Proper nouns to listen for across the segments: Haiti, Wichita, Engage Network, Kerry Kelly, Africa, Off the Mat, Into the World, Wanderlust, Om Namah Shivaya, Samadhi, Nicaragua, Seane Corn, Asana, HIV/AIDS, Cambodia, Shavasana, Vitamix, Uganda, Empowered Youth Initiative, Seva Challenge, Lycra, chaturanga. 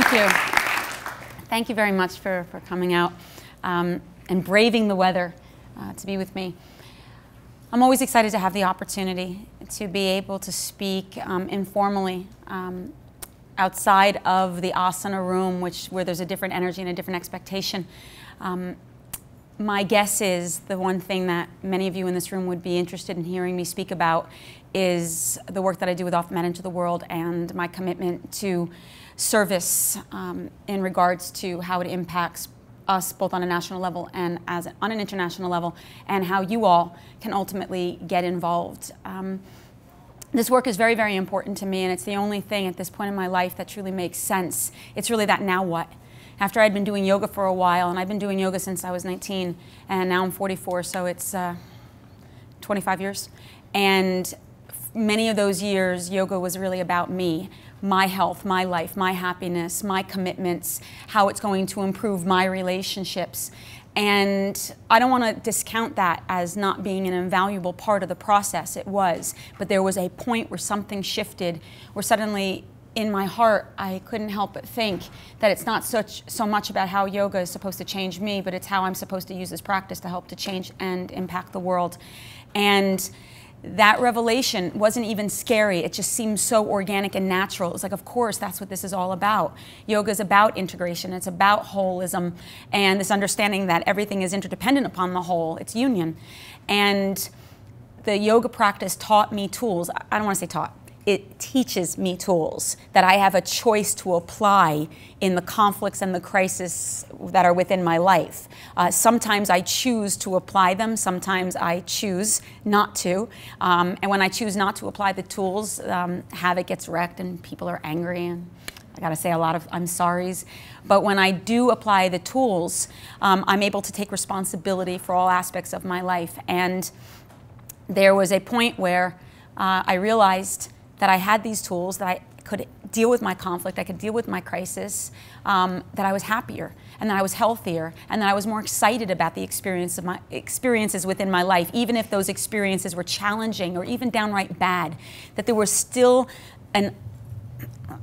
Thank you. Thank you very much for coming out and braving the weather to be with me. I'm always excited to have the opportunity to be able to speak informally outside of the asana room, where there's a different energy and a different expectation. My guess is the one thing that many of you in this room would be interested in hearing me speak about is the work that I do with Off the Mat, Into the World, and my commitment to service in regards to how it impacts us both on a national level and on an international level, and how you all can ultimately get involved. This work is very, very important to me, and it's the only thing at this point in my life that truly makes sense. It's really that now what? After I'd been doing yoga for a while, and I've been doing yoga since I was 19, and now I'm 44, so it's 25 years. And many of those years, yoga was really about me, my health, my life, my happiness, my commitments, how it's going to improve my relationships. And I don't want to discount that as not being an invaluable part of the process. It was, but there was a point where something shifted, where suddenly, in my heart, I couldn't help but think that it's not so much about how yoga is supposed to change me, but it's how I'm supposed to use this practice to help to change and impact the world. And that revelation wasn't even scary. It just seemed so organic and natural. It was like, of course, that's what this is all about. Yoga is about integration. It's about holism and this understanding that everything is interdependent upon the whole. It's union. And the yoga practice taught me tools. I don't want to say taught. It teaches me tools that I have a choice to apply in the conflicts and the crises that are within my life. Sometimes I choose to apply them, sometimes I choose not to. And when I choose not to apply the tools, havoc gets wrecked and people are angry, and I gotta say a lot of I'm sorries. But when I do apply the tools, I'm able to take responsibility for all aspects of my life. And there was a point where I realized that I had these tools, that I could deal with my conflict, I could deal with my crisis, that I was happier, and that I was healthier, and that I was more excited about the experiences within my life, even if those experiences were challenging or even downright bad, that there was still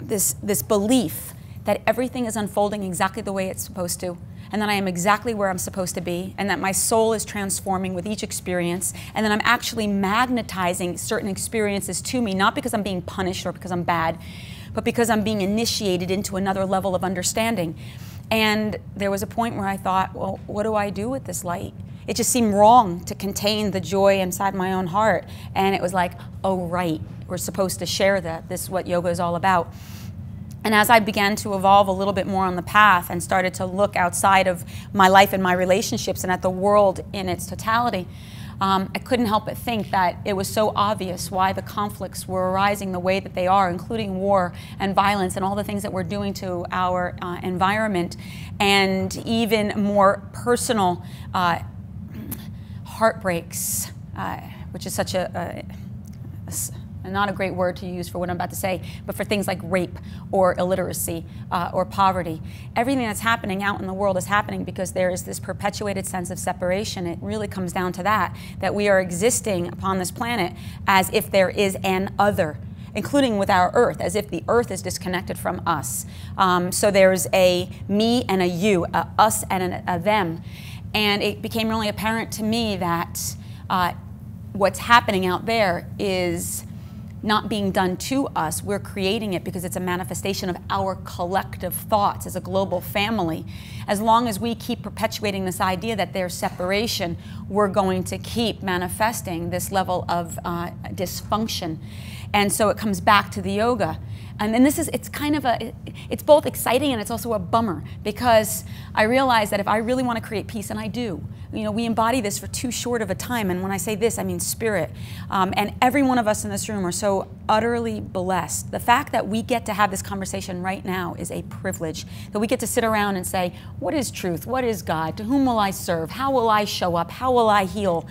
this belief that everything is unfolding exactly the way it's supposed to, and that I am exactly where I'm supposed to be, and that my soul is transforming with each experience, and that I'm actually magnetizing certain experiences to me, not because I'm being punished or because I'm bad, but because I'm being initiated into another level of understanding. And there was a point where I thought, well, what do I do with this light? It just seemed wrong to contain the joy inside my own heart. And it was like, oh, right, we're supposed to share that. This is what yoga is all about. And as I began to evolve a little bit more on the path and started to look outside of my life and my relationships and at the world in its totality, I couldn't help but think that it was so obvious why the conflicts were arising the way that they are, including war and violence and all the things that we're doing to our environment, and even more personal heartbreaks, which is such not a great word to use for what I'm about to say, but for things like rape or illiteracy or poverty. Everything that's happening out in the world is happening because there is this perpetuated sense of separation. It really comes down to that we are existing upon this planet as if there is an other, including with our earth, as if the earth is disconnected from us. So there's a me and a you, a us and a them. And it became really apparent to me that what's happening out there is not being done to us. We're creating it because it's a manifestation of our collective thoughts as a global family. As long as we keep perpetuating this idea that there's separation, we're going to keep manifesting this level of dysfunction. And so it comes back to the yoga. And then it's kind of it's both exciting and it's also a bummer, because I realize that if I really want to create peace, and I do, you know, we embody this for too short of a time. And when I say this, I mean spirit. And every one of us in this room are so utterly blessed. The fact that we get to have this conversation right now is a privilege, that we get to sit around and say, what is truth? What is God? To whom will I serve? How will I show up? How will I heal?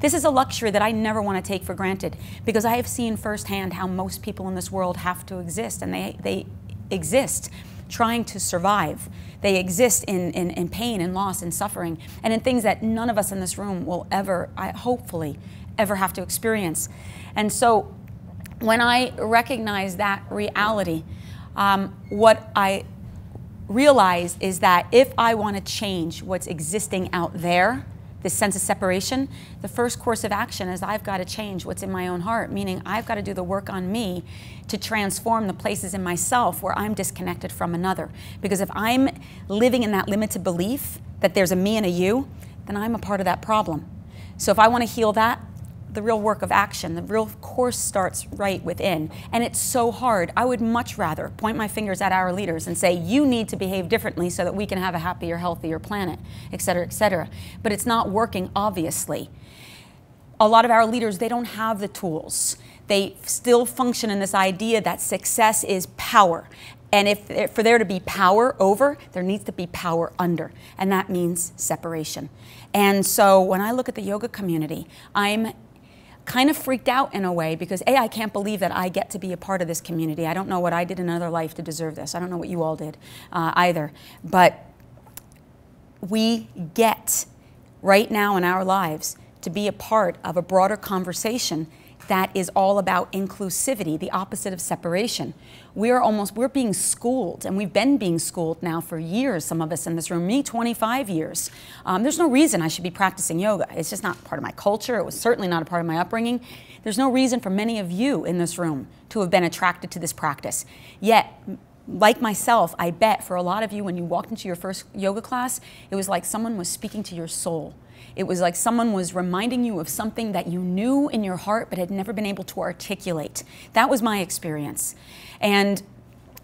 This is a luxury that I never want to take for granted, because I have seen firsthand how most people in this world have to exist, and they exist trying to survive. They exist in pain and loss and suffering, and in things that none of us in this room will ever, hopefully, ever have to experience. And so when I recognize that reality, what I realize is that if I want to change what's existing out there, this sense of separation, the first course of action is I've got to change what's in my own heart, meaning I've got to do the work on me to transform the places in myself where I'm disconnected from another. Because if I'm living in that limited belief that there's a me and a you, then I'm a part of that problem. So if I want to heal that, the real work of action, the real course starts right within. And it's so hard. I would much rather point my fingers at our leaders and say, you need to behave differently so that we can have a happier, healthier planet, et cetera, et cetera. But it's not working, obviously. A lot of our leaders, they don't have the tools. They still function in this idea that success is power. And if for there to be power over, there needs to be power under. And that means separation. And so when I look at the yoga community, I'm kind of freaked out in a way because A, I can't believe that I get to be a part of this community. I don't know what I did in another life to deserve this. I don't know what you all did either. But we get right now in our lives to be a part of a broader conversation that is all about inclusivity, the opposite of separation. We're being schooled, and we've been being schooled now for years, some of us in this room, me 25 years. There's no reason I should be practicing yoga. It's just not part of my culture. It was certainly not a part of my upbringing. There's no reason for many of you in this room to have been attracted to this practice. Yet, like myself, I bet for a lot of you when you walked into your first yoga class, it was like someone was speaking to your soul. It was like someone was reminding you of something that you knew in your heart but had never been able to articulate. That was my experience. And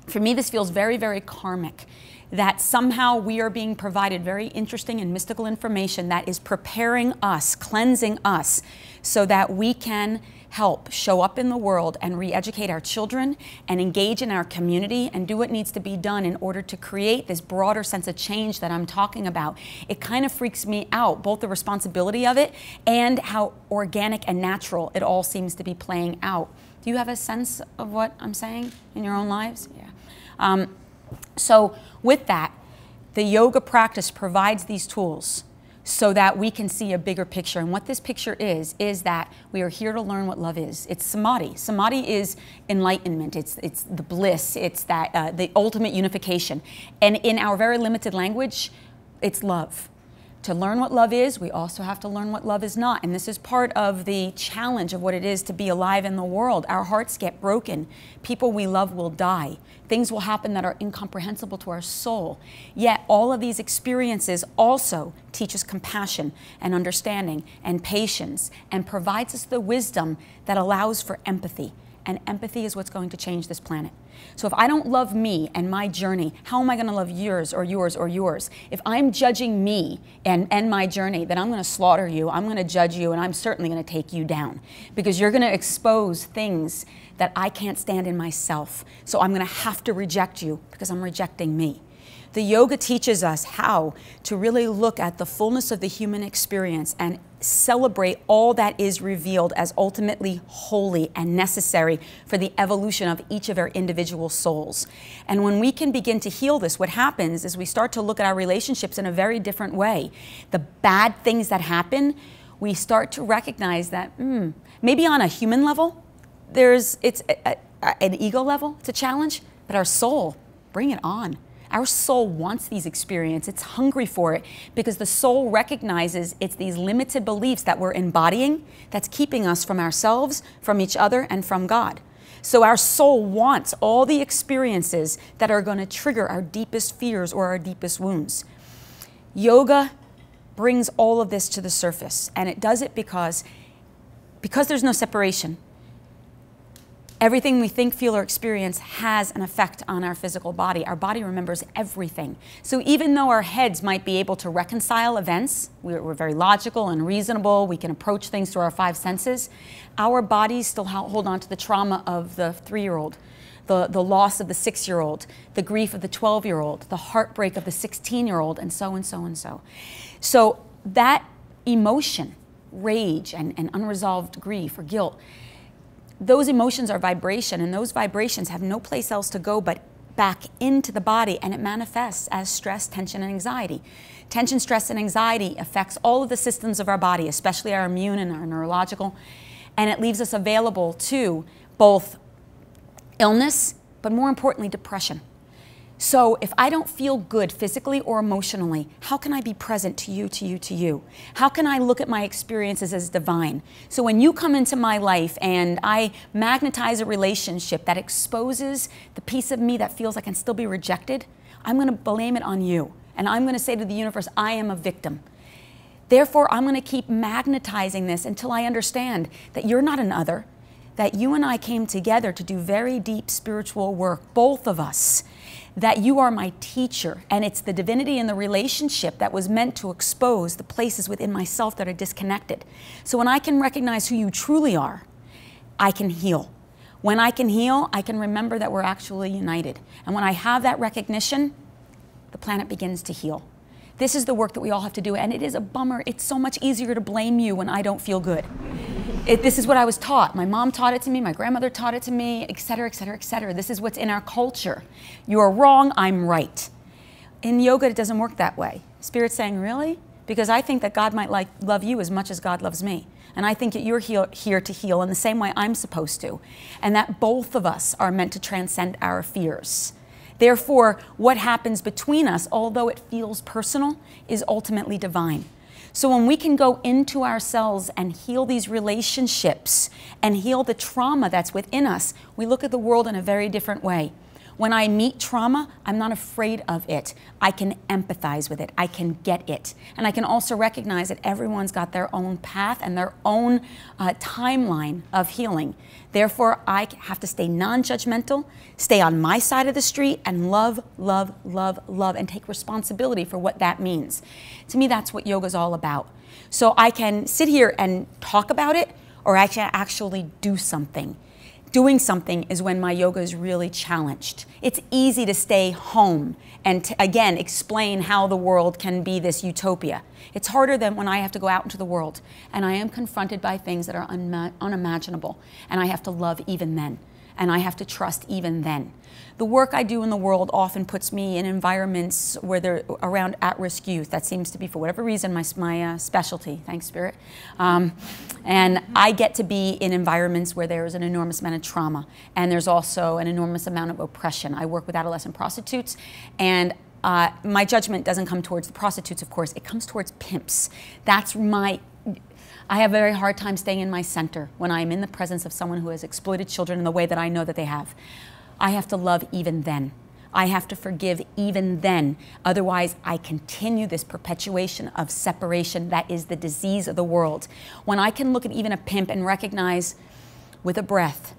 for me, this feels very, very karmic, that somehow we are being provided very interesting and mystical information that is preparing us, cleansing us, so that we can help show up in the world and re-educate our children and engage in our community and do what needs to be done in order to create this broader sense of change that I'm talking about. It kind of freaks me out, both the responsibility of it and how organic and natural it all seems to be playing out. Do you have a sense of what I'm saying in your own lives? Yeah. So with that, the yoga practice provides these tools so that we can see a bigger picture. And what this picture is that we are here to learn what love is. It's samadhi. Samadhi is enlightenment. It's the bliss. It's that the ultimate unification. And in our very limited language, it's love. To learn what love is, we also have to learn what love is not. And this is part of the challenge of what it is to be alive in the world. Our hearts get broken. People we love will die. Things will happen that are incomprehensible to our soul. Yet all of these experiences also teach us compassion and understanding and patience and provides us the wisdom that allows for empathy. And empathy is what's going to change this planet. So if I don't love me and my journey, how am I going to love yours or yours or yours? If I'm judging me and my journey, then I'm going to slaughter you, I'm going to judge you, and I'm certainly going to take you down. Because you're going to expose things that I can't stand in myself. So I'm going to have to reject you because I'm rejecting me. The yoga teaches us how to really look at the fullness of the human experience and celebrate all that is revealed as ultimately holy and necessary for the evolution of each of our individual souls. And when we can begin to heal this, what happens is we start to look at our relationships in a very different way. The bad things that happen, we start to recognize that maybe on a human level, it's an ego level, it's a challenge, but our soul, bring it on. Our soul wants these experiences. It's hungry for it because the soul recognizes it's these limited beliefs that we're embodying that's keeping us from ourselves, from each other, and from God. So our soul wants all the experiences that are going to trigger our deepest fears or our deepest wounds. Yoga brings all of this to the surface, and it does it because there's no separation. Everything we think, feel, or experience has an effect on our physical body. Our body remembers everything. So even though our heads might be able to reconcile events, we're very logical and reasonable, we can approach things through our five senses, our bodies still hold on to the trauma of the 3-year-old, the loss of the 6-year-old, the grief of the 12-year-old, the heartbreak of the 16-year-old, and so and so and so. So that emotion, rage and unresolved grief or guilt, those emotions are vibration, and those vibrations have no place else to go but back into the body, and it manifests as stress, tension, and anxiety. Tension, stress, and anxiety affects all of the systems of our body, especially our immune and our neurological, and it leaves us available to both illness, but more importantly, depression. So if I don't feel good physically or emotionally, how can I be present to you, to you, to you? How can I look at my experiences as divine? So when you come into my life and I magnetize a relationship that exposes the piece of me that feels I can still be rejected, I'm going to blame it on you. And I'm going to say to the universe, I am a victim. Therefore, I'm going to keep magnetizing this until I understand that you're not an other, that you and I came together to do very deep spiritual work, both of us, that you are my teacher, and it's the divinity in the relationship that was meant to expose the places within myself that are disconnected. So when I can recognize who you truly are, I can heal. When I can heal, I can remember that we're actually united. And when I have that recognition, the planet begins to heal. This is the work that we all have to do, and it is a bummer. It's so much easier to blame you when I don't feel good. This is what I was taught. My mom taught it to me, my grandmother taught it to me, et cetera, et cetera, et cetera. This is what's in our culture. You are wrong, I'm right. In yoga, it doesn't work that way. Spirit's saying, really? Because I think that God might love you as much as God loves me. And I think that you're here to heal in the same way I'm supposed to. And that both of us are meant to transcend our fears. Therefore, what happens between us, although it feels personal, is ultimately divine. So when we can go into ourselves and heal these relationships and heal the trauma that's within us, we look at the world in a very different way. When I meet trauma, I'm not afraid of it. I can empathize with it. I can get it. And I can also recognize that everyone's got their own path and their own timeline of healing. Therefore, I have to stay non-judgmental, stay on my side of the street, and love, love, love, love, and take responsibility for what that means. To me, that's what yoga's all about. So I can sit here and talk about it, or I can actually do something. Doing something is when my yoga is really challenged. It's easy to stay home and to, again, explain how the world can be this utopia. It's harder than when I have to go out into the world and I am confronted by things that are unimaginable, and I have to love even then, and I have to trust even then. The work I do in the world often puts me in environments where they're around at-risk youth. That seems to be, for whatever reason, my specialty. Thanks, Spirit. And I get to be in environments where there is an enormous amount of trauma, and there's also an enormous amount of oppression. I work with adolescent prostitutes, and my judgment doesn't come towards the prostitutes, of course. It comes towards pimps. That's my... I have a very hard time staying in my center when I'm in the presence of someone who has exploited children in the way that I know that they have. I have to love even then. I have to forgive even then. Otherwise, I continue this perpetuation of separation that is the disease of the world. When I can look at even a pimp and recognize with a breath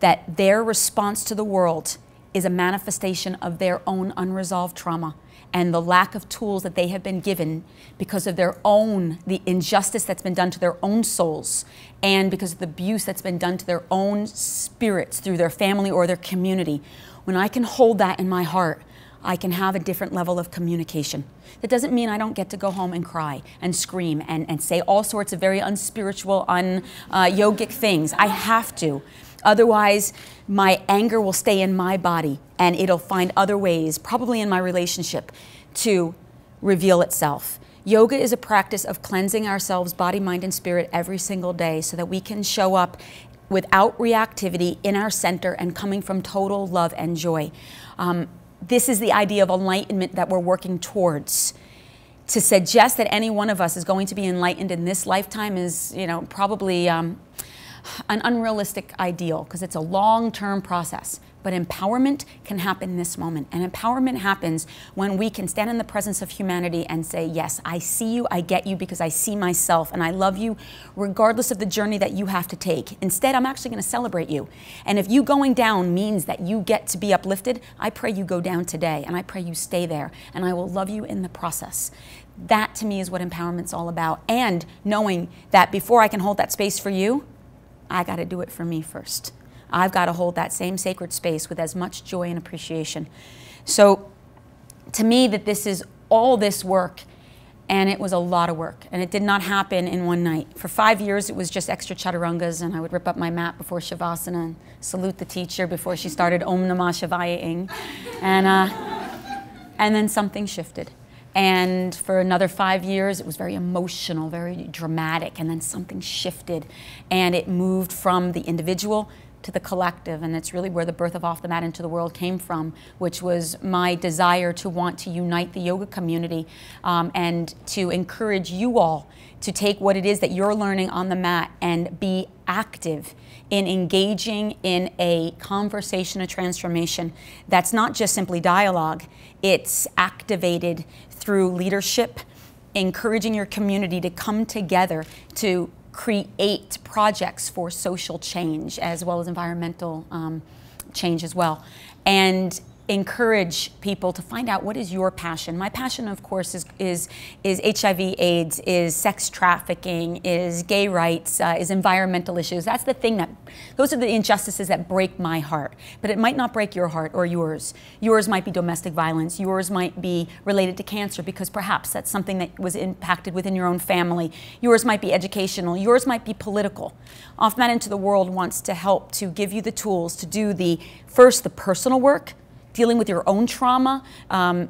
that their response to the world is a manifestation of their own unresolved trauma and the lack of tools that they have been given because of their own, the injustice that's been done to their own souls, and because of the abuse that's been done to their own spirits through their family or their community. When I can hold that in my heart, I can have a different level of communication. That doesn't mean I don't get to go home and cry and scream and say all sorts of very unspiritual, un-yogic things. I have to. Otherwise, my anger will stay in my body, and it'll find other ways, probably in my relationship, to reveal itself. Yoga is a practice of cleansing ourselves, body, mind, and spirit, every single day so that we can show up without reactivity in our center and coming from total love and joy. This is the idea of enlightenment that we're working towards. To suggest that any one of us is going to be enlightened in this lifetime is, you know, probably... an unrealistic ideal, because it's a long-term process. But empowerment can happen this moment. And empowerment happens when we can stand in the presence of humanity and say, yes, I see you, I get you, because I see myself, and I love you regardless of the journey that you have to take. Instead, I'm actually going to celebrate you. And if you going down means that you get to be uplifted, I pray you go down today, and I pray you stay there, and I will love you in the process. That, to me, is what empowerment's all about. And knowing that before I can hold that space for you, I got to do it for me first. I've got to hold that same sacred space with as much joy and appreciation. So to me, that this is all this work, and it was a lot of work, and it did not happen in one night. For 5 years, it was just extra chaturangas, and I would rip up my mat before Shavasana and salute the teacher before she started Om Namah Shivaya Ing. And then something shifted. And for another 5 years, it was very emotional, very dramatic, and then something shifted, and it moved from the individual to the collective, and that's really where the birth of Off the Mat Into the World came from, which was my desire to want to unite the yoga community and to encourage you all to take what it is that you're learning on the mat and be active in engaging in a conversation, a transformation that's not just simply dialogue, it's activated through leadership, encouraging your community to come together to create projects for social change as well as environmental change as well, and encourage people to find out what is your passion. My passion, of course, is HIV, AIDS, is sex trafficking, is gay rights, is environmental issues. That's the thing that, those are the injustices that break my heart. But it might not break your heart or yours. Yours might be domestic violence. Yours might be related to cancer because perhaps that's something that was impacted within your own family. Yours might be educational. Yours might be political. Off the Mat Into the World wants to help to give you the tools to do the, first, the personal work, dealing with your own trauma,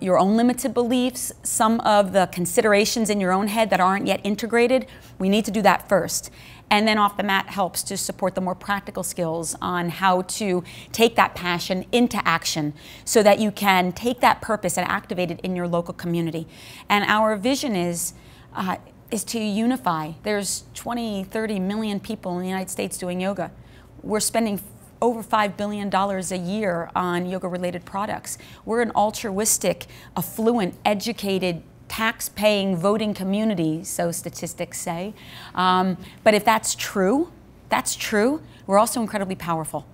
your own limited beliefs, some of the considerations in your own head that aren't yet integrated. We need to do that first. And then Off the Mat helps to support the more practical skills on how to take that passion into action so that you can take that purpose and activate it in your local community. And our vision is to unify. There's 20, 30 million people in the United States doing yoga. We're spending over $5 billion a year on yoga-related products. We're an altruistic, affluent, educated, tax-paying, voting community, so statistics say. But if that's true, we're also incredibly powerful.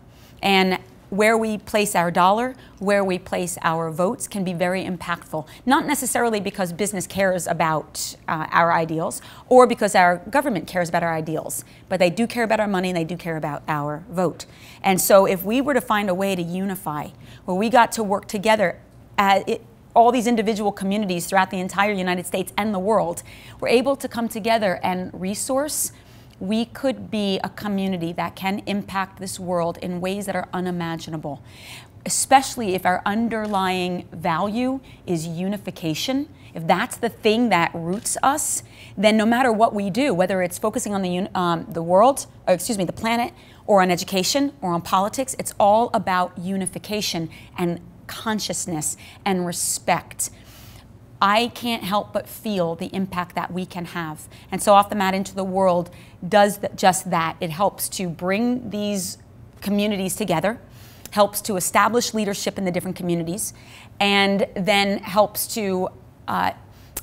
And where we place our dollar, where we place our votes can be very impactful. Not necessarily because business cares about our ideals or because our government cares about our ideals, but they do care about our money and they do care about our vote. And so if we were to find a way to unify, where we got to work together, all these individual communities throughout the entire United States and the world were able to come together and resource, we could be a community that can impact this world in ways that are unimaginable, especially if our underlying value is unification. If that's the thing that roots us, then no matter what we do, whether it's focusing on the planet, or on education, or on politics, it's all about unification and consciousness and respect. I can't help but feel the impact that we can have. And so Off the Mat Into the World does just that. It helps to bring these communities together, helps to establish leadership in the different communities, and then helps to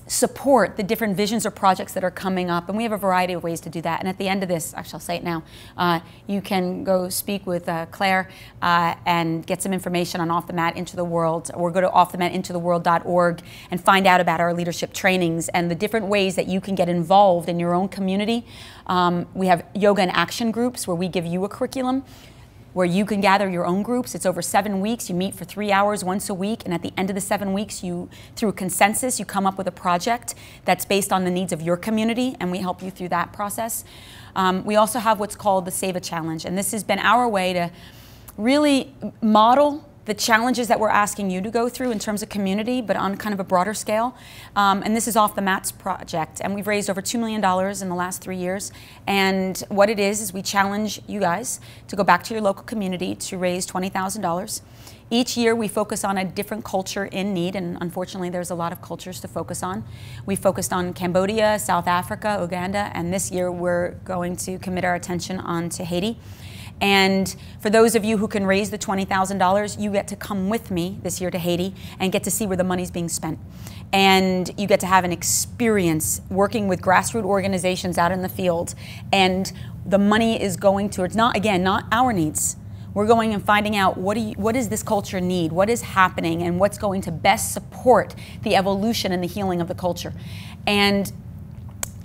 support the different visions or projects that are coming up. And we have a variety of ways to do that. And at the end of this, actually I'll say it now, you can go speak with Claire and get some information on Off the Mat Into the World, or go to offthematintotheworld.org and find out about our leadership trainings and the different ways that you can get involved in your own community. We have yoga and action groups where we give you a curriculum where you can gather your own groups. It's over 7 weeks. You meet for 3 hours once a week, and at the end of the 7 weeks, you, through consensus, you come up with a project that's based on the needs of your community, and we help you through that process. We also have what's called the Seva Challenge, and this has been our way to really model the challenges that we're asking you to go through in terms of community, but on kind of a broader scale. And this is Off the Mat's project, and we've raised over $2 million in the last 3 years. And what it is we challenge you guys to go back to your local community to raise $20,000. Each year we focus on a different culture in need, and unfortunately there's a lot of cultures to focus on. We focused on Cambodia, South Africa, Uganda, and this year we're going to commit our attention onto Haiti. And for those of you who can raise the $20,000, you get to come with me this year to Haiti and get to see where the money's being spent. And you get to have an experience working with grassroots organizations out in the field. And the money is going towards, not our needs. We're going and finding out what does this culture need, what is happening, and what's going to best support the evolution and the healing of the culture. And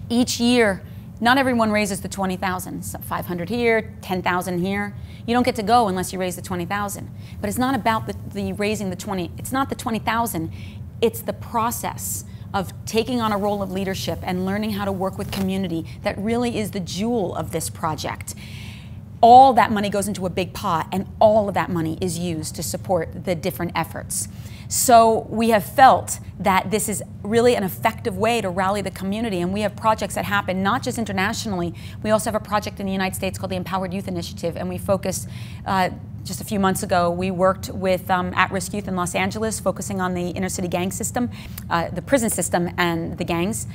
each year, not everyone raises the $20,000, 500 here, 10,000 here. You don't get to go unless you raise the 20,000. But it's not about it's not the 20,000, it's the process of taking on a role of leadership and learning how to work with community that really is the jewel of this project. all that money goes into a big pot, and all of that money is used to support the different efforts. So we have felt that this is really an effective way to rally the community, and we have projects that happen not just internationally. We also have a project in the United States called the Empowered Youth Initiative, and we focus, just a few months ago, we worked with at-risk youth in Los Angeles, focusing on the inner city gang system, the prison system and the gangs,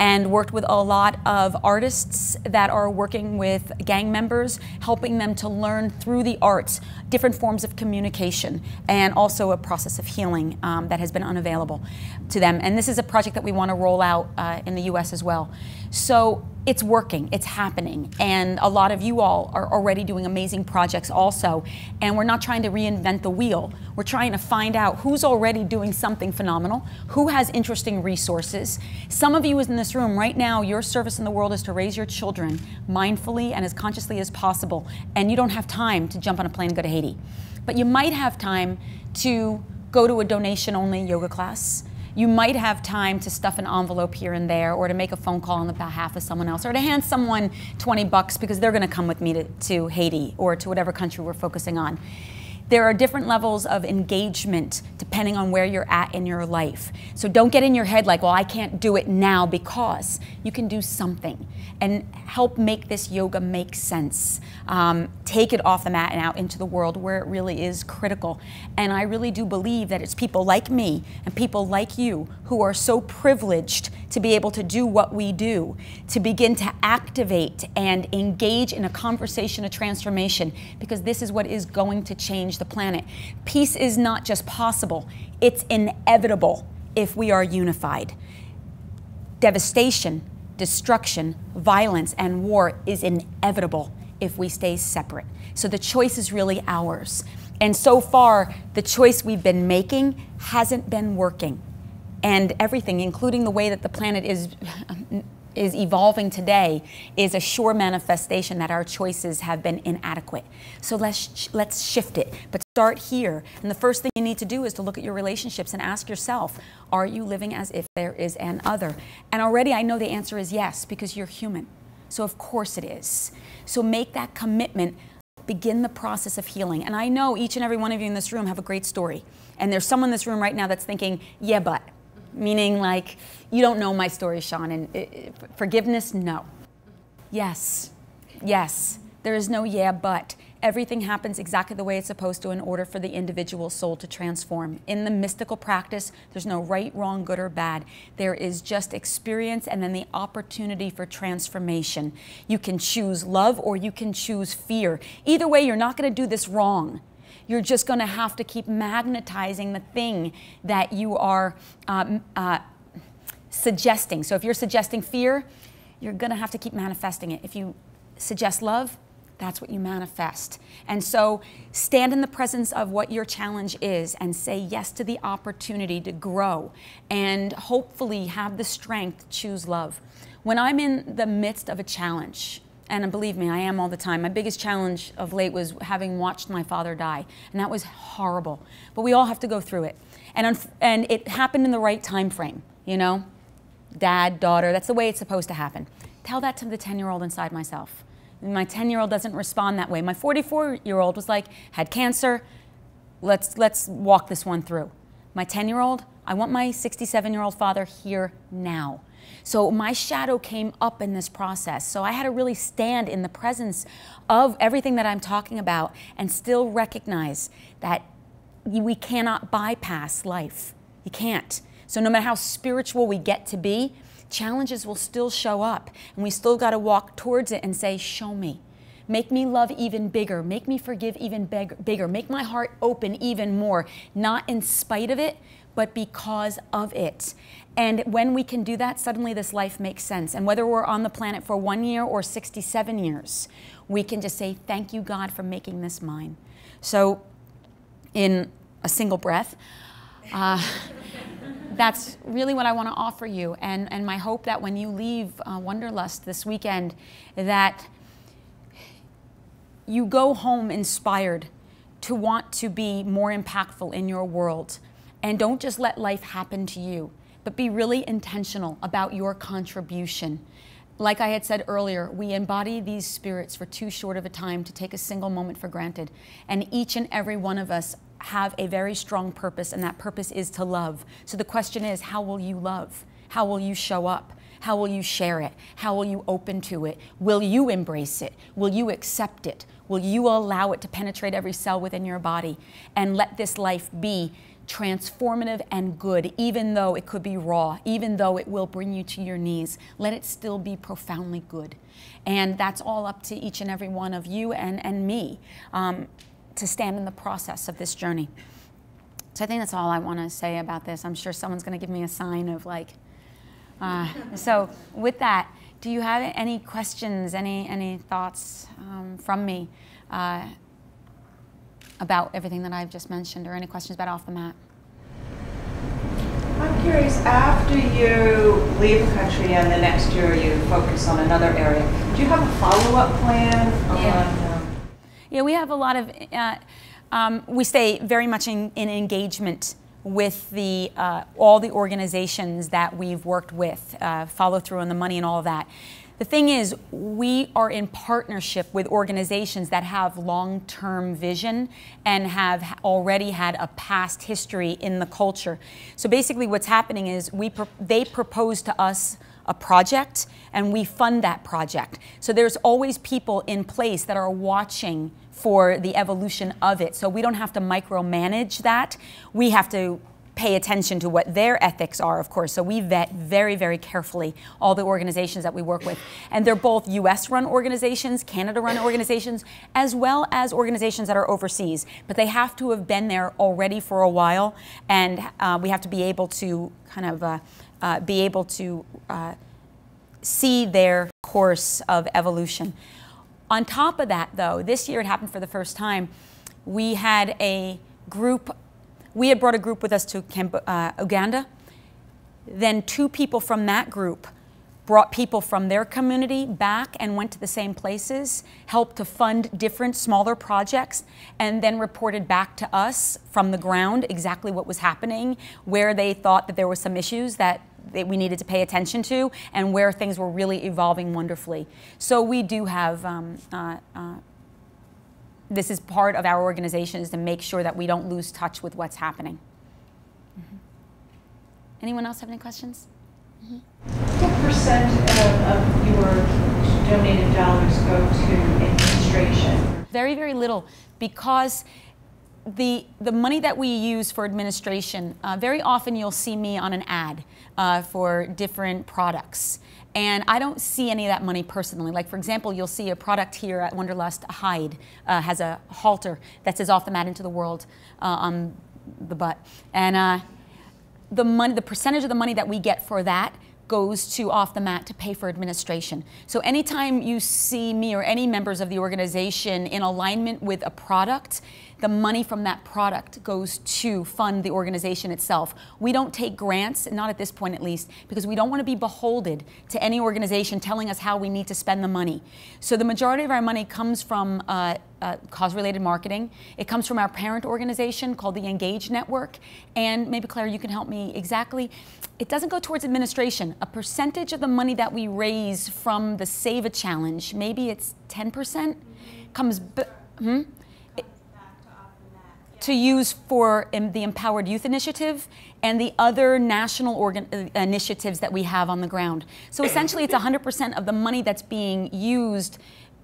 and worked with a lot of artists that are working with gang members, helping them to learn through the arts different forms of communication and also a process of healing that has been unavailable to them. And this is a project that we want to roll out in the US as well. So it's working, it's happening, and a lot of you all are already doing amazing projects also, and we're not trying to reinvent the wheel. We're trying to find out who's already doing something phenomenal, who has interesting resources. Some of you in this room right now, your service in the world is to raise your children mindfully and as consciously as possible, and you don't have time to jump on a plane and go to Haiti. But you might have time to go to a donation-only yoga class. You might have time to stuff an envelope here and there, or to make a phone call on the behalf of someone else, or to hand someone 20 bucks because they're going to come with me to Haiti or to whatever country we're focusing on. There are different levels of engagement depending on where you're at in your life. So don't get in your head like, well, I can't do it now, because you can do something. And help make this yoga make sense. Take it off the mat and out into the world where it really is critical. And I really do believe that it's people like me and people like you who are so privileged to be able to do what we do, to begin to activate and engage in a conversation of transformation, because this is what is going to change the planet. Peace is not just possible, it's inevitable if we are unified. Devastation, destruction, violence, and war is inevitable if we stay separate. So the choice is really ours. And so far, the choice we've been making hasn't been working. And everything, including the way that the planet is evolving today, is a sure manifestation that our choices have been inadequate. So let's shift it, but start here. And the first thing you need to do is to look at your relationships and ask yourself, are you living as if there is an other? And already I know the answer is yes, because you're human. So of course it is. So make that commitment. Begin the process of healing. And I know each and every one of you in this room have a great story. And there's someone in this room right now that's thinking, yeah, but. Meaning, like, you don't know my story, Sean, and forgiveness, no. Yes, yes, there is no yeah, but. Everything happens exactly the way it's supposed to in order for the individual soul to transform. In the mystical practice, there's no right, wrong, good, or bad. There is just experience and then the opportunity for transformation. You can choose love or you can choose fear. Either way, you're not going to do this wrong. You're just going to have to keep magnetizing the thing that you are suggesting. So if you're suggesting fear, you're going to have to keep manifesting it. If you suggest love, that's what you manifest. And so stand in the presence of what your challenge is and say yes to the opportunity to grow and hopefully have the strength to choose love. When I'm in the midst of a challenge, and believe me, I am all the time. My biggest challenge of late was having watched my father die, and that was horrible. But we all have to go through it, and it happened in the right time frame. You know, dad, daughter. That's the way it's supposed to happen. Tell that to the 10-year-old inside myself. My 10-year-old doesn't respond that way. My 44-year-old was like, had cancer. Let's walk this one through. My 10-year-old. I want my 67-year-old father here now. So my shadow came up in this process. So I had to really stand in the presence of everything that I'm talking about and still recognize that we cannot bypass life. You can't. So no matter how spiritual we get to be, challenges will still show up, and we still got to walk towards it and say, show me. Make me love even bigger. Make me forgive even bigger. Make my heart open even more, not in spite of it, but because of it. And when we can do that, suddenly this life makes sense. And whether we're on the planet for 1 year or 67 years, we can just say, thank you, God, for making this mine. So in a single breath, that's really what I want to offer you. And my hope that when you leave Wanderlust this weekend, that you go home inspired to want to be more impactful in your world. And don't just let life happen to you, but be really intentional about your contribution Like I had said earlier, we embody these spirits for too short of a time to take a single moment for granted. And each and every one of us have a very strong purpose, and that purpose is to love. So the question is, how will you love? How will you show up? How will you share it? How will you open to it? Will you embrace it? Will you accept it? Will you allow it to penetrate every cell within your body? And let this life be transformative and good, even though it could be raw, even though it will bring you to your knees. Let it still be profoundly good. And that's all up to each and every one of you and me to stand in the process of this journey. So I think that's all I want to say about this. I'm sure someone's going to give me a sign of like, so with that, do you have any questions, any thoughts from me about everything that I've just mentioned, or any questions about Off the Mat? I'm curious, after you leave the country and the next year you focus on another area, do you have a follow-up plan? Yeah. Yeah, we have a lot of, we stay very much in engagement with the, all the organizations that we've worked with, follow through on the money and all of that. The thing is, we are in partnership with organizations that have long-term vision and have already had a past history in the culture. So basically what's happening is they propose to us a project and we fund that project. So there's always people in place that are watching for the evolution of it. So we don't have to micromanage that. We have to pay attention to what their ethics are, of course. So we vet very, very carefully all the organizations that we work with. And they're both US-run organizations, Canada-run organizations, as well as organizations that are overseas. But they have to have been there already for a while, and we have to be able to kind of be able to see their course of evolution. On top of that, though, this year it happened for the first time. We had a group. We had brought a group with us to Uganda. Then two people from that group brought people from their community back and went to the same places, helped to fund different smaller projects, and then reported back to us from the ground exactly what was happening, where they thought that there were some issues that we needed to pay attention to, and where things were really evolving wonderfully. So we do have this is part of our organization, is to make sure that we don't lose touch with what's happening. Mm-hmm. Anyone else have any questions? Mm-hmm. What percent of your donated dollars go to administration? Very, very little, because the money that we use for administration, very often you'll see me on an ad for different products. And I don't see any of that money personally. Like, for example, you'll see a product here at Wanderlust, a hide, has a halter that says Off the Mat, Into the World on the butt. And the percentage of the money that we get for that goes to Off the Mat to pay for administration. So anytime you see me or any members of the organization in alignment with a product, the money from that product goes to fund the organization itself. We don't take grants, not at this point at least, because we don't want to be beholden to any organization telling us how we need to spend the money. So the majority of our money comes from cause-related marketing. It comes from our parent organization called the Engage Network. And maybe, Claire, you can help me exactly. It doesn't go towards administration. A percentage of the money that we raise from the Seva Challenge, maybe it's 10%, comes to use for the Empowered Youth Initiative and the other national initiatives that we have on the ground. So essentially it's 100% of the money that's being used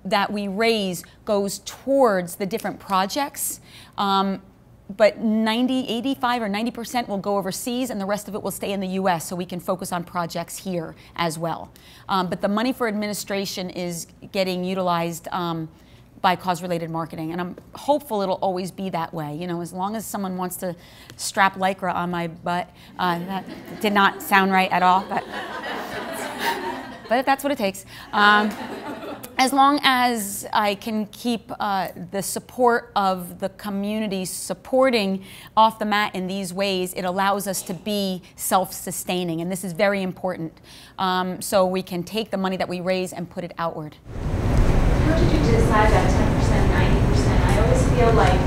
that we raise goes towards the different projects, but 85 or 90% will go overseas and the rest of it will stay in the US so we can focus on projects here as well. But the money for administration is getting utilized by cause-related marketing, and I'm hopeful it'll always be that way. You know, as long as someone wants to strap Lycra on my butt, that did not sound right at all, but that's what it takes. As long as I can keep the support of the community supporting Off the Mat in these ways, it allows us to be self-sustaining, and this is very important. So we can take the money that we raise and put it outward. How did you decide that 10%, 90%? I always feel like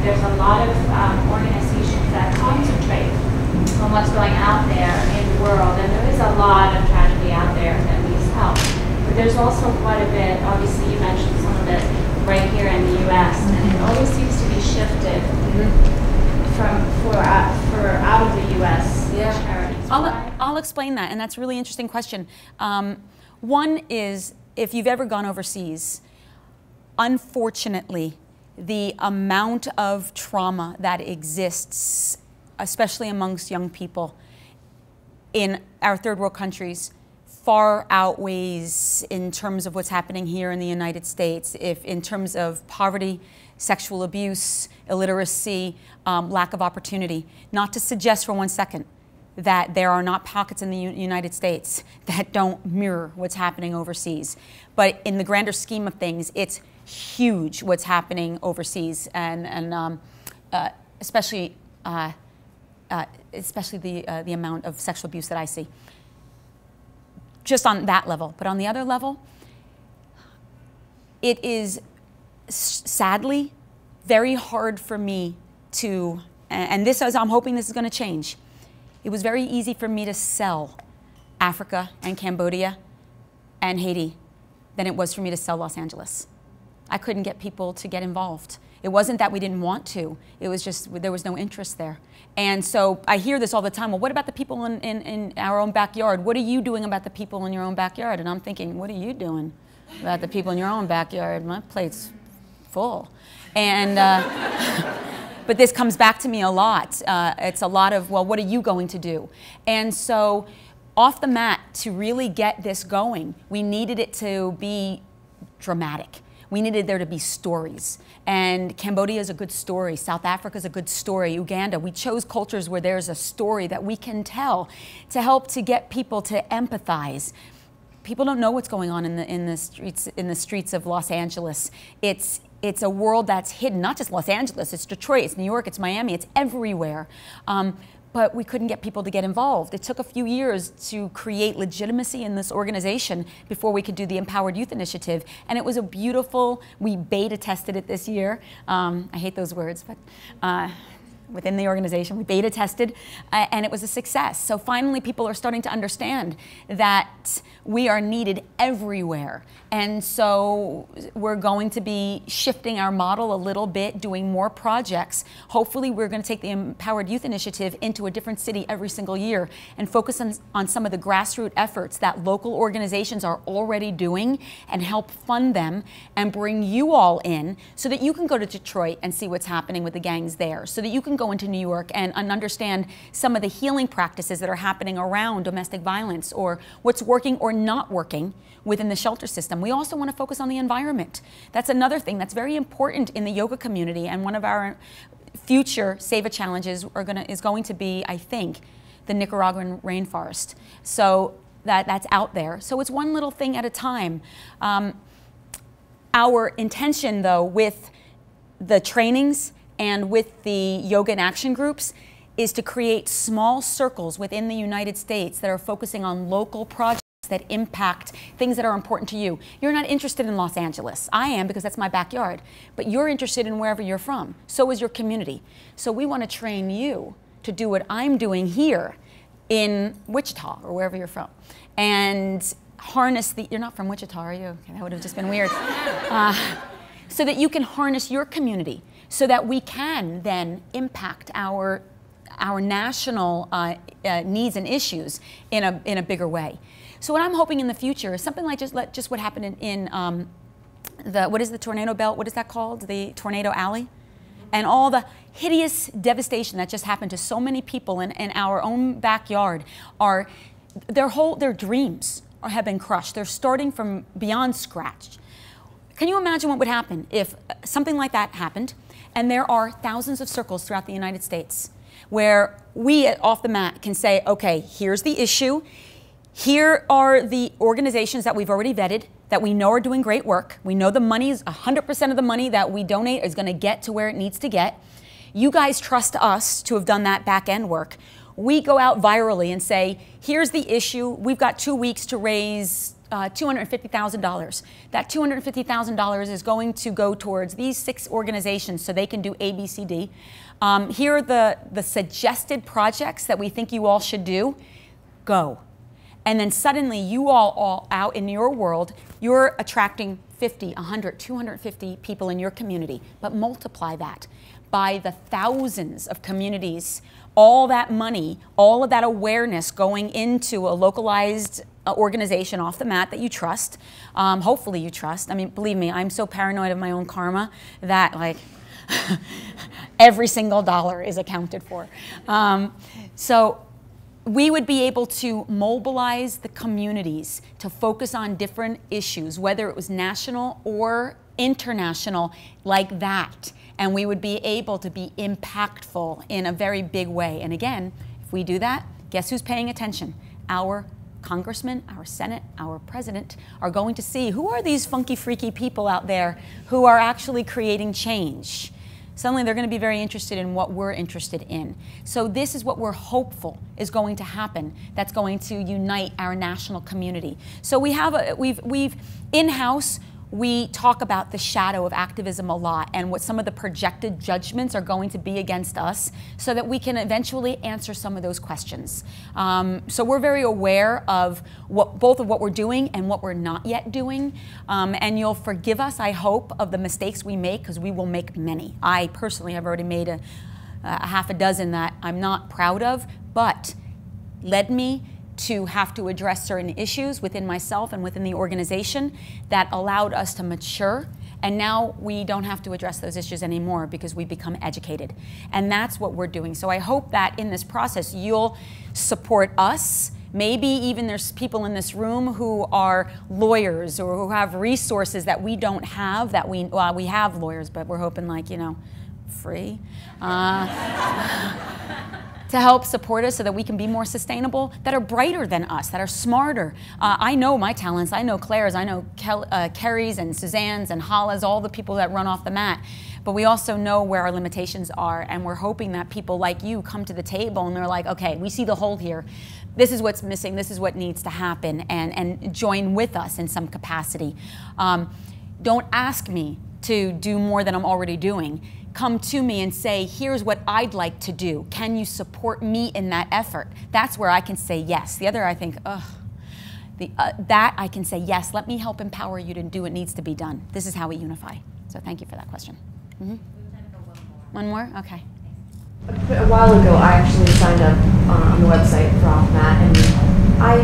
there's a lot of organizations that concentrate on what's going out there in the world, and there is a lot of tragedy out there that we see. help. But there's also quite a bit, obviously you mentioned some of it right here in the US, and it always seems to be shifted for out of the US charities. I'll explain that, and that's a really interesting question. One is, if you've ever gone overseas, unfortunately, the amount of trauma that exists, especially amongst young people in our third world countries, far outweighs in terms of what's happening here in the United States, if in terms of poverty, sexual abuse, illiteracy, lack of opportunity. Not to suggest for one second that there are not pockets in the United States that don't mirror what's happening overseas. But in the grander scheme of things, it's huge what's happening overseas, and especially the amount of sexual abuse that I see. Just on that level. But on the other level, it is sadly very hard for me to, and this is, I'm hoping this is going to change. It was very easy for me to sell Africa and Cambodia and Haiti than it was for me to sell Los Angeles. I couldn't get people to get involved. It wasn't that we didn't want to, it was just there was no interest there. And so I hear this all the time, well, what about the people in our own backyard? What are you doing about the people in your own backyard? And I'm thinking, what are you doing about the people in your own backyard? My plate's full. And, but this comes back to me a lot. It's a lot of, well, what are you going to do? And so Off the Mat, to really get this going, we needed it to be dramatic. We needed there to be stories. And Cambodia is a good story. South Africa is a good story. Uganda. We chose cultures where there's a story that we can tell to help to get people to empathize. People don't know what's going on in the streets of Los Angeles. It's a world that's hidden. Not just Los Angeles. It's Detroit. It's New York. It's Miami. It's everywhere. But we couldn't get people to get involved. It took a few years to create legitimacy in this organization before we could do the Empowered Youth Initiative. And it was a beautiful, we beta tested it this year. I hate those words, but within the organization, we beta tested, and it was a success. So finally, people are starting to understand that we are needed everywhere. And so we're going to be shifting our model a little bit, doing more projects. Hopefully, we're going to take the Empowered Youth Initiative into a different city every single year and focus on some of the grassroots efforts that local organizations are already doing and help fund them and bring you all in so that you can go to Detroit and see what's happening with the gangs there, so that you can go into New York and understand some of the healing practices that are happening around domestic violence or what's working or not working within the shelter system. We also want to focus on the environment. That's another thing that's very important in the yoga community, and one of our future Seva Challenges is going to be, I think, the Nicaraguan rainforest. So that's out there. So it's one little thing at a time. Our intention, though, with the trainings and with the yoga and action groups is to create small circles within the United States that are focusing on local projects that impact things that are important to you. You're not interested in Los Angeles. I am, because that's my backyard. But you're interested in wherever you're from. So is your community. So we want to train you to do what I'm doing here in Wichita or wherever you're from. And harness the, you're not from Wichita, are you? Okay, that would have just been weird. So that you can harness your community, so that we can then impact our national needs and issues in a bigger way. So what I'm hoping in the future is something like just what happened in what is the tornado belt? What is that called? The tornado alley? And all the hideous devastation that just happened to so many people in our own backyard. Their dreams have been crushed. They're starting from beyond scratch. Can you imagine what would happen if something like that happened? And there are thousands of circles throughout the United States where we at Off the Mat can say, okay, here's the issue. Here are the organizations that we've already vetted that we know are doing great work. We know the money is 100% of the money that we donate is going to get to where it needs to get. You guys trust us to have done that back end work. We go out virally and say, here's the issue. We've got 2 weeks to raise $250,000. That $250,000 is going to go towards these 6 organizations so they can do A, B, C, D. Here are the suggested projects that we think you all should do. Go. And then suddenly you all out in your world, you're attracting 50, 100, 250 people in your community. But multiply that by the thousands of communities, all that money, all of that awareness going into a localized organization off the mat that you trust. Hopefully you trust. I mean, believe me, I'm so paranoid of my own karma that like every single dollar is accounted for. So we would be able to mobilize the communities to focus on different issues, whether it was national or international, like that. And we would be able to be impactful in a very big way. And again, if we do that, guess who's paying attention? Our congressmen, our senate, our president are going to see who are these funky, freaky people out there who are actually creating change. Suddenly they're going to be very interested in what we're interested in. So this is what we're hopeful is going to happen, that's going to unite our national community. So we have a, we've in-house, we talk about the shadow of activism a lot and what some of the projected judgments are going to be against us so that we can eventually answer some of those questions. So we're very aware of what, both of what we're doing and what we're not yet doing. And you'll forgive us, I hope, of the mistakes we make, because we will make many. I personally have already made a half a dozen that I'm not proud of, but led me to have to address certain issues within myself and within the organization that allowed us to mature. And now we don't have to address those issues anymore because we become educated. And that's what we're doing. So I hope that in this process, you'll support us. Maybe even there's people in this room who are lawyers or who have resources that we don't have, that we, well, we have lawyers, but we're hoping like, you know, free. To help support us so that we can be more sustainable, that are brighter than us, that are smarter. I know my talents, I know Claire's, I know Kerry's and Suzanne's and Hala's, all the people that run off the mat. But we also know where our limitations are, and we're hoping that people like you come to the table and they're like, okay, we see the hole here. This is what's missing, this is what needs to happen, and join with us in some capacity. Don't ask me to do more than I'm already doing. Come to me and say, here's what I'd like to do. Can you support me in that effort? That's where I can say yes. The other I think, ugh. That I can say yes, let me help empower you to do what needs to be done. This is how we unify. So thank you for that question. Mm-hmm. One more? Okay. A while ago, I actually signed up on the website for Off the Mat, and I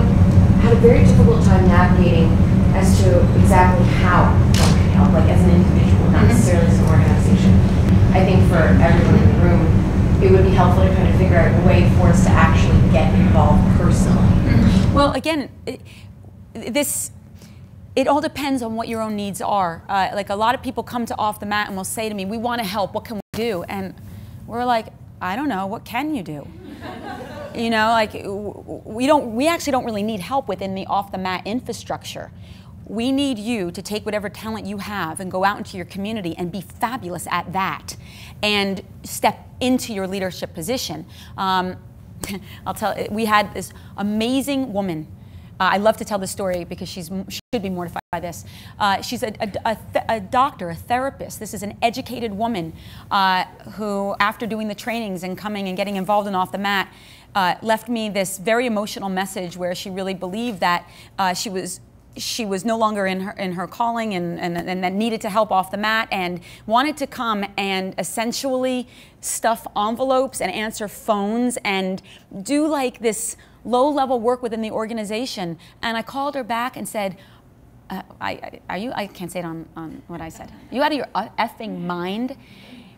had a very difficult time navigating as to exactly how one can help, like as an individual, not necessarily as an organization. I think for everyone in the room, it would be helpful to kind of figure out a way for us to actually get involved personally. Well, again, it all depends on what your own needs are. Like a lot of people come to Off the Mat and will say to me, we want to help, what can we do? And we're like, I don't know, what can you do? You know, like we actually don't really need help within the Off the Mat infrastructure. We need you to take whatever talent you have and go out into your community and be fabulous at that and step into your leadership position. I'll tell you, we had this amazing woman. I love to tell this story because she should be mortified by this. She's a doctor, a therapist. This is an educated woman who, after doing the trainings and coming and getting involved in Off the Mat, left me this very emotional message where she really believed that she was no longer in her calling and needed to help Off the Mat and wanted to come and essentially stuff envelopes and answer phones and do like this low-level work within the organization. And I called her back and said, I can't say it on what I said. You out of your effing mind?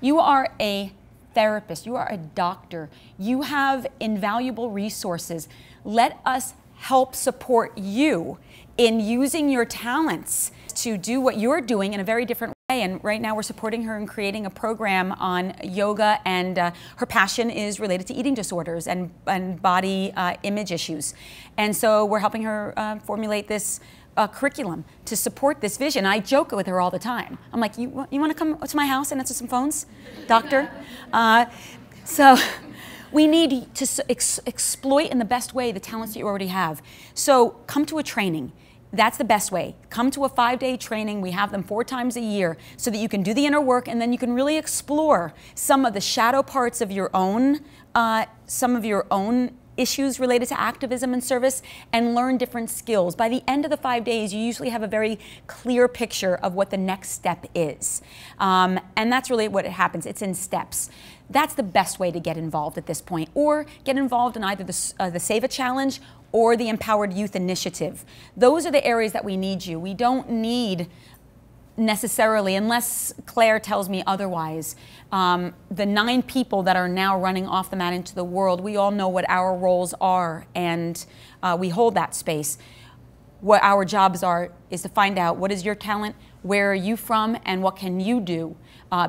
You are a therapist. You are a doctor. You have invaluable resources. Let us help support you in using your talents to do what you're doing in a very different way. And right now we're supporting her in creating a program on yoga, and her passion is related to eating disorders and body image issues. And so we're helping her formulate this curriculum to support this vision. I joke with her all the time. I'm like, you want to come to my house and answer some phones, doctor? So we need to exploit in the best way the talents that you already have. So come to a training. That's the best way. Come to a 5-day training. We have them 4 times a year so that you can do the inner work, and then you can really explore some of the shadow parts of your own issues related to activism and service and learn different skills. By the end of the 5 days, you usually have a very clear picture of what the next step is. And that's really what happens. It's in steps. That's the best way to get involved at this point, or get involved in either the Seva Challenge or the Empowered Youth Initiative. Those are the areas that we need you. We don't need necessarily, unless Claire tells me otherwise, the 9 people that are now running Off the Mat Into the World, we all know what our roles are, and we hold that space. What our jobs are is to find out what is your talent, where are you from, and what can you do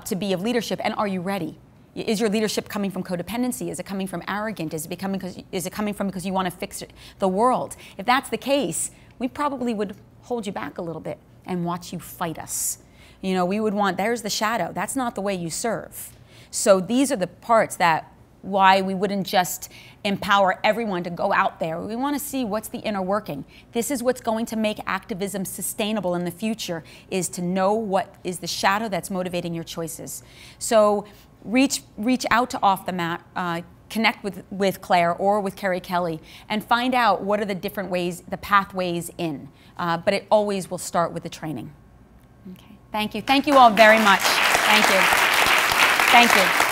to be of leadership, and are you ready? Is your leadership coming from codependency? Is it coming from arrogant? Is it coming from because you want to fix the world? If that's the case, we probably would hold you back a little bit and watch you fight us. You know, we would want, there's the shadow. That's not the way you serve. So these are the parts that why we wouldn't just empower everyone to go out there. We want to see what's the inner working. This is what's going to make activism sustainable in the future, is to know what is the shadow that's motivating your choices. So reach out to Off the Mat, connect with Claire or with Kerry Kelly, and find out what are the different ways, the pathways in. But it always will start with the training. Okay. Thank you. Thank you all very much. Thank you. Thank you.